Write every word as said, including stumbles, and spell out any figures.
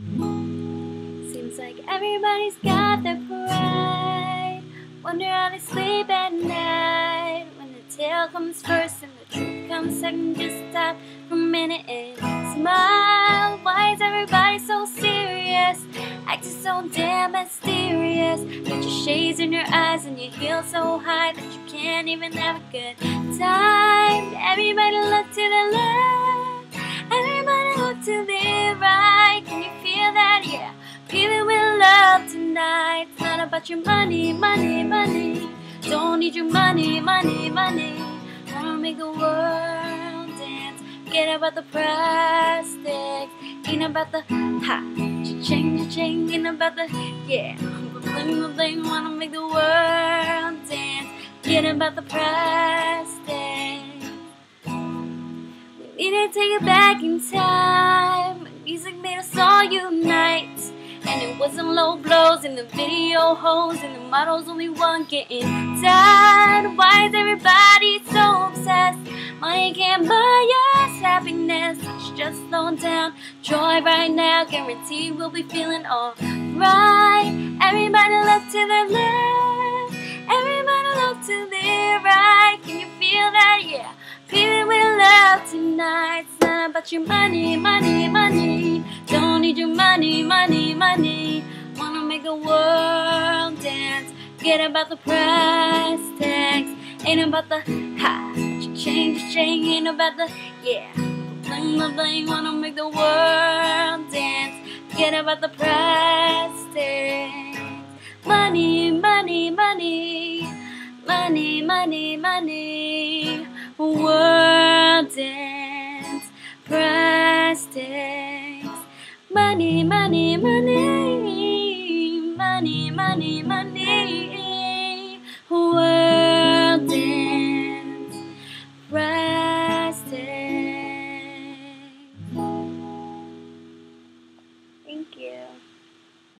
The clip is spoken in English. Seems like everybody's got their pride. Wonder how they sleep at night. When the tale comes first and the truth comes second, just stop for a minute and smile. Why is everybody so serious? Acting so damn mysterious. Got your shades in your eyes and your heels so high that you can't even have a good time. Everybody look to the left, everybody look to the right. Can you feel that? Yeah, feeling with love tonight. It's not about your money, money, money. Don't need your money, money, money. I don't make the world dance. Forget about the price tag. Ain't about the ha. Cha-ching, cha-ching, ain't about the, yeah, bling, bling, bling, wanna make the world dance, forget about the price tag. We need to take it back in time, when music made us all unite, and it wasn't low blows in the video hoes, and the models only one getting tired. Why is everybody so obsessed? Money can't buy us happiness. Let's just slow down, joy right now. Guaranteed we'll be feeling alright. Everybody look to the left, everybody look to the right. Can you feel that? Yeah, feeling with love tonight. It's not about your money, money, money. Don't need your money, money, money. Wanna make the world dance. Forget about the price tags. Ain't about the high. Change, change, ain't about the, yeah, bling, bling, bling, wanna make the world dance. Forget about the price tag. Money, money, money. Money, money, money. World dance. Price tags. Money, money, money. Money, money, money. World dance. Resting. Thank you.